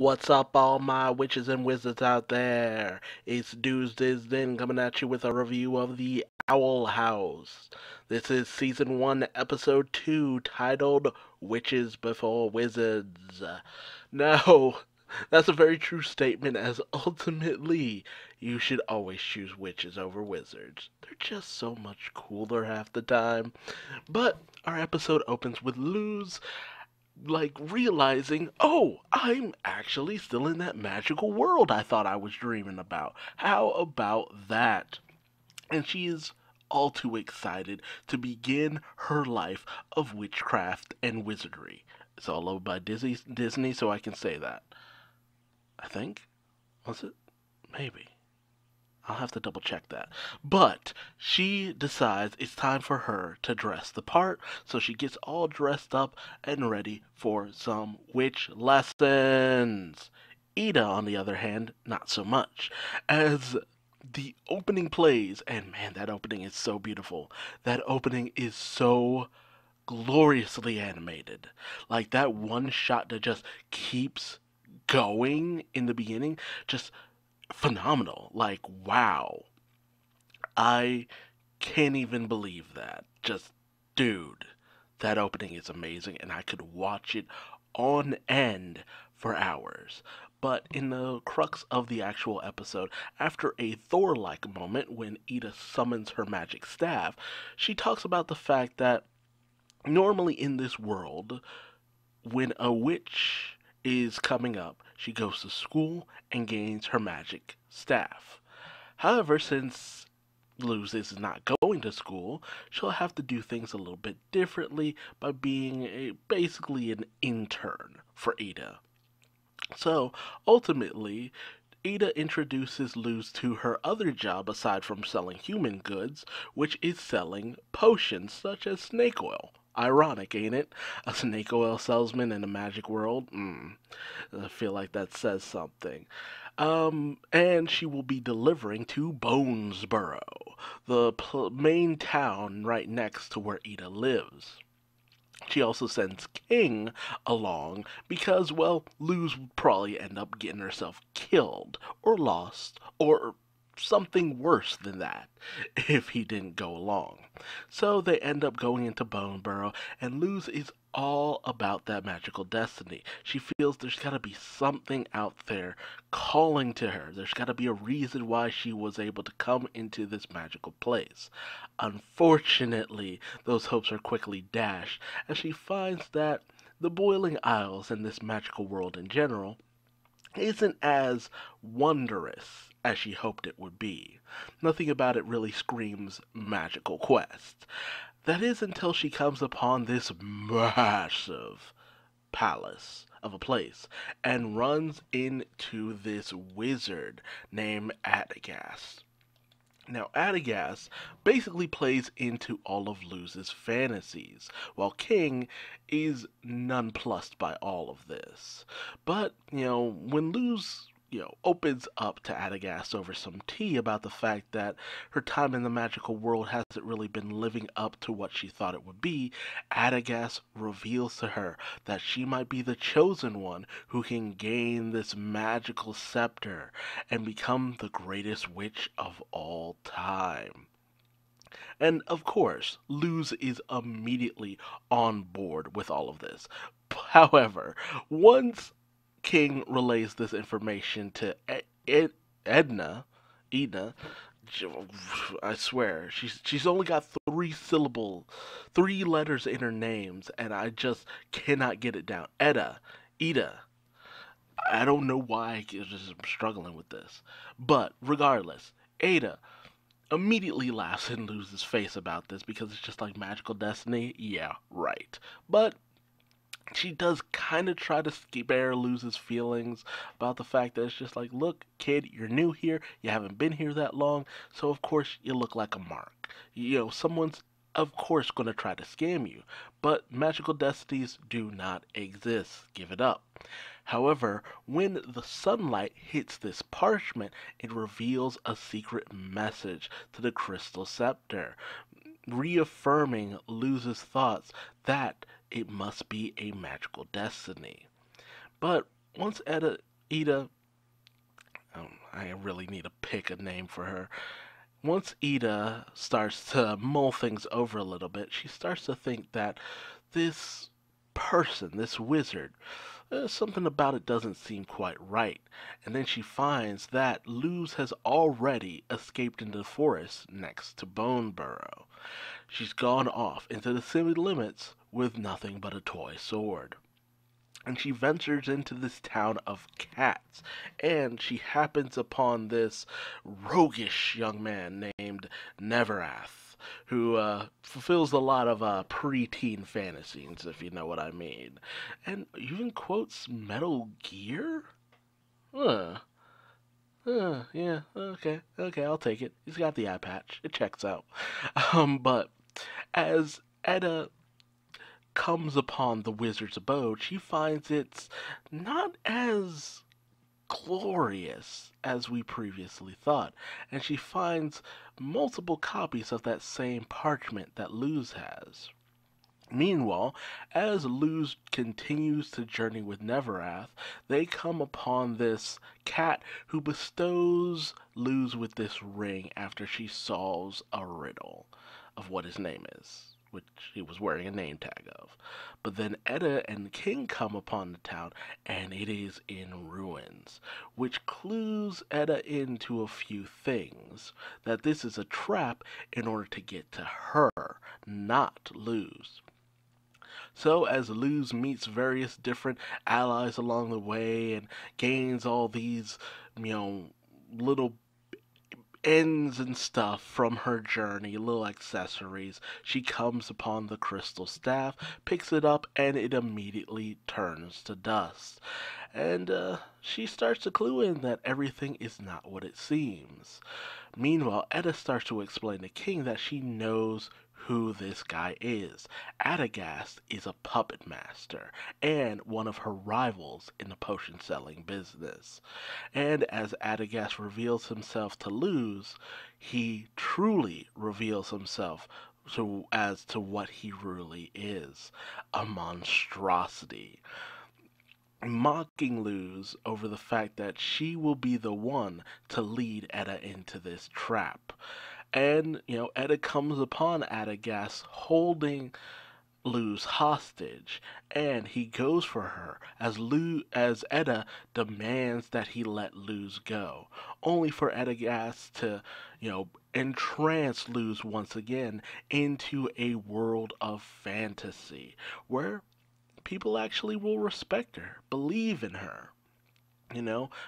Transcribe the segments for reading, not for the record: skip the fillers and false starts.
What's up, all my witches and wizards out there? It's Duuz-Diz-Din coming at you with a review of The Owl House. This is Season 1, Episode 2, titled Witches Before Wizards. No, that's a very true statement, as ultimately, you should always choose witches over wizards. They're just so much cooler half the time. But our episode opens with Luz realizing, oh, I'm actually still in that magical world I thought I was dreaming about. How about that? And she is all too excited to begin her life of witchcraft and wizardry. It's all over by Disney, so I can say that. I think? Was it? Maybe. I'll have to double check that. But she decides it's time for her to dress the part, so she gets all dressed up and ready for some witch lessons. Ida, on the other hand, not so much. As the opening plays, and man, that opening is so beautiful. That opening is so gloriously animated. Like that one shot that just keeps going in the beginning, just phenomenal. Like, wow. I can't even believe that. Just, dude, that opening is amazing, and I could watch it on end for hours. But in the crux of the actual episode, after a Thor-like moment when Ida summons her magic staff, she talks about the fact that normally in this world, when a witch is coming up, she goes to school and gains her magic staff. However, since Luz is not going to school, she'll have to do things a little bit differently by being basically an intern for Ida. So, ultimately, Ida introduces Luz to her other job aside from selling human goods, which is selling potions such as snake oil. Ironic, ain't it? A snake oil salesman in a magic world? I feel like that says something. And she will be delivering to Bonesborough, the main town right next to where Ida lives. She also sends King along because, well, Luz would probably end up getting herself killed or lost or something worse than that if he didn't go along. So they end up going into Bonesborough, and Luz is all about that magical destiny. She feels there's got to be something out there calling to her. There's got to be a reason why she was able to come into this magical place. Unfortunately, those hopes are quickly dashed as she finds that the Boiling Isles and this magical world in general isn't as wondrous as she hoped it would be. Nothing about it really screams magical quest. That is until she comes upon this massive palace of a place and runs into this wizard named Adegast. Now, Adegast basically plays into all of Luz's fantasies, while King is nonplussed by all of this. But, you know, when Luz opens up to Adegast over some tea about the fact that her time in the magical world hasn't really been living up to what she thought it would be, Adegast reveals to her that she might be the chosen one who can gain this magical scepter and become the greatest witch of all time. And of course, Luz is immediately on board with all of this. However, once King relays this information to Edna. I swear, she's only got three letters in her names, and I just cannot get it down. Ida. I don't know why I'm struggling with this, but regardless, Ada immediately laughs in Luz's face about this because it's just like magical destiny. Yeah, right. But she does kind of try to spare Luz's feelings about the fact that it's just like, look, kid, you're new here, you haven't been here that long, so of course you look like a mark. You know, someone's of course going to try to scam you, but magical destinies do not exist. Give it up. However, when the sunlight hits this parchment, it reveals a secret message to the crystal scepter, reaffirming Luz's thoughts that it must be a magical destiny. But once Ada Ida, I really need to pick a name for her. Once Ida starts to mull things over a little bit, she starts to think that this person, this wizard, something about it doesn't seem quite right. And then she finds that Luz has already escaped into the forest next to Bonesborough. She's gone off into the city limits with nothing but a toy sword. And she ventures into this town of cats, and she happens upon this roguish young man named Neverath, who fulfills a lot of pre-teen fantasies, if you know what I mean. And even quotes Metal Gear? Yeah, okay, I'll take it. He's got the eye patch. It checks out. But as Eda comes upon the wizard's abode, she finds it's not as glorious as we previously thought, and she finds multiple copies of that same parchment that Luz has. Meanwhile, as Luz continues to journey with Neverath, they come upon this cat who bestows Luz with this ring after she solves a riddle of what his name is, which he was wearing a name tag of. But then Eda and King come upon the town, and it is in ruins, which clues Eda into a few things, that this is a trap in order to get to her, not Luz. So as Luz meets various different allies along the way and gains all these, little ends and stuff from her journey, little accessories, she comes upon the crystal staff, picks it up, and it immediately turns to dust. And she starts to clue in that everything is not what it seems. Meanwhile, Eda starts to explain to King that she knows who this guy is. Adegast is a puppet master and one of her rivals in the potion selling business. And as Adegast reveals himself to Luz, he truly reveals himself as to what he really is, a monstrosity, mocking Luz over the fact that she will be the one to lead Eda into this trap. And, Eda comes upon Adegast holding Luz hostage, and he goes for her as Eda demands that he let Luz go, only for Adegast to, entrance Luz once again into a world of fantasy where people actually will respect her, believe in her.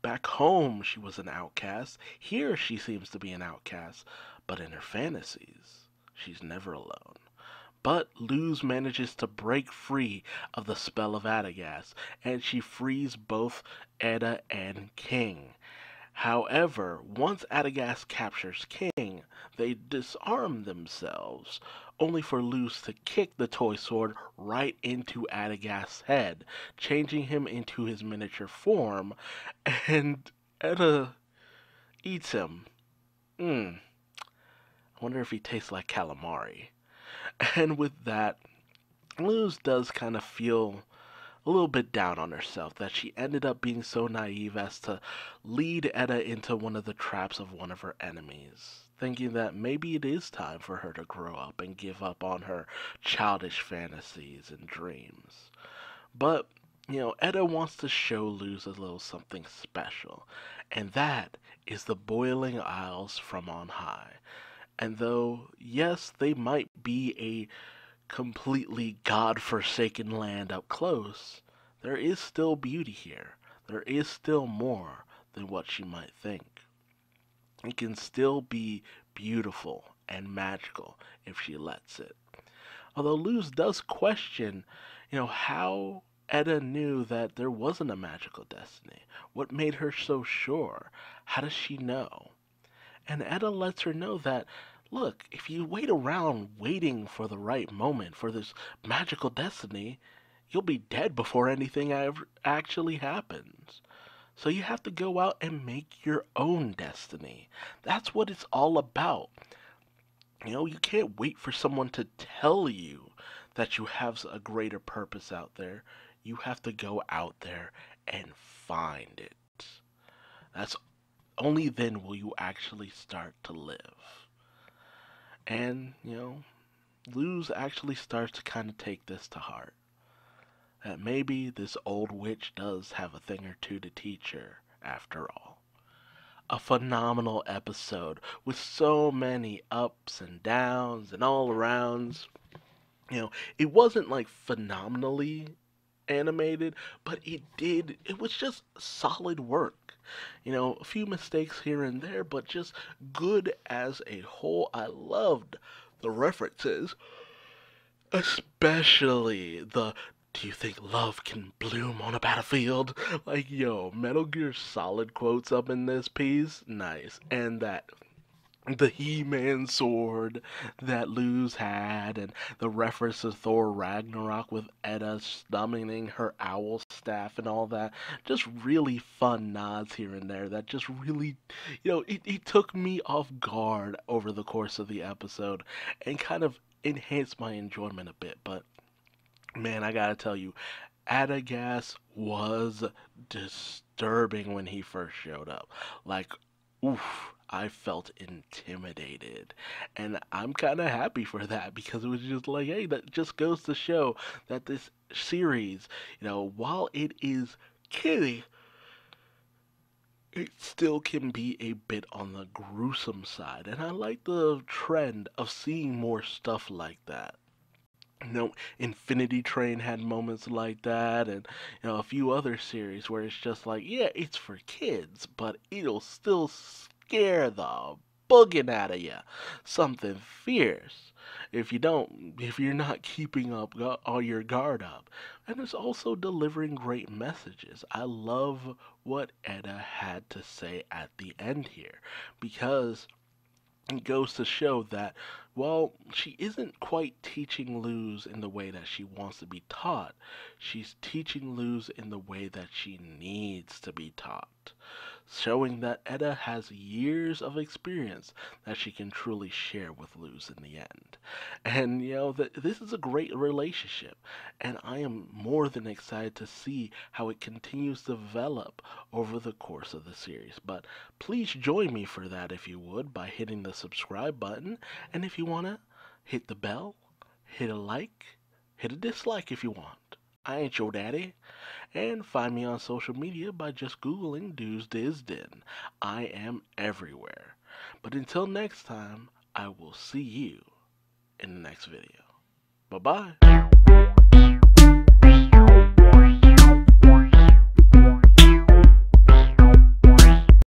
Back home she was an outcast. Here she seems to be an outcast, but in her fantasies, she's never alone. But Luz manages to break free of the spell of Adegast, and she frees both Eda and King. However, once Adegast captures King, they disarm themselves, only for Luz to kick the toy sword right into Adegast's head, changing him into his miniature form, and Eda eats him. I wonder if he tastes like calamari. And with that, Luz does kind of feel a little bit down on herself that she ended up being so naive as to lead Eda into one of the traps of one of her enemies, thinking that maybe it is time for her to grow up and give up on her childish fantasies and dreams. But, Eda wants to show Luz a little something special, and that is the boiling isles from on high. And though, yes, they might be a completely godforsaken land up close, there is still beauty here. There is still more than what she might think. It can still be beautiful and magical if she lets it. Although Luz does question, how Eda knew that there wasn't a magical destiny. What made her so sure? How does she know? And Eda lets her know that, look, if you wait around waiting for the right moment for this magical destiny, you'll be dead before anything actually happens. So you have to go out and make your own destiny. That's what it's all about. You can't wait for someone to tell you that you have a greater purpose out there. You have to go out there and find it. That's only then will you actually start to live. And, you know, Luz actually starts to kind of take this to heart. That maybe this old witch does have a thing or two to teach her, after all. A phenomenal episode with so many ups and downs and all arounds. You know, it wasn't like phenomenally animated, but it was just solid work. You know, a few mistakes here and there, but just good as a whole. I loved the references, especially the "Do you think love can bloom on a battlefield?" Like, yo, Metal Gear Solid quotes up in this piece. Nice. And that, the He-Man sword that Luz had, and the reference to Thor Ragnarok with Edda summoning her owl staff and all that. Just really fun nods here and there that just really, you know, it took me off guard over the course of the episode and kind of enhanced my enjoyment a bit. But man, I gotta tell you, Adegast was disturbing when he first showed up. Like, oof, I felt intimidated. And I'm kind of happy for that, because it was just like, hey, that just goes to show that this series, you know, while it is kiddie, it still can be a bit on the gruesome side. And I like the trend of seeing more stuff like that. No, Infinity Train had moments like that, and, you know, a few other series where it's just like, yeah, it's for kids, but it'll still scare the bugging out of you. Something fierce if you're not keeping up all your guard up. And it's also delivering great messages. I love what Edda had to say at the end here, because it goes to show that, well, she isn't quite teaching Luz in the way that she wants to be taught. She's teaching Luz in the way that she needs to be taught, showing that Edda has years of experience that she can truly share with Luz in the end. And, you know, this is a great relationship, and I am more than excited to see how it continues to develop over the course of the series. But please join me for that, if you would, by hitting the subscribe button, and if you want to, hit the bell, hit a like, hit a dislike if you want. I ain't your daddy. And find me on social media by just Googling Duuz-Diz-Din. I am everywhere. But until next time, I will see you in the next video. Bye-bye.